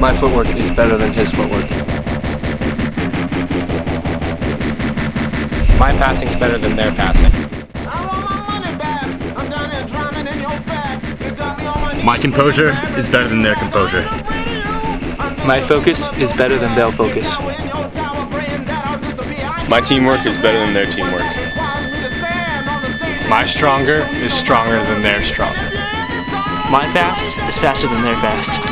my footwork is better than his footwork. My passing's better than their passing. I want my money back. I'm down here drowning in your bag. You got me on my knees. My composure is better than their composure. My focus is better than their focus. My teamwork is better than their teamwork. My stronger is stronger than their strong. My fast is faster than their fast.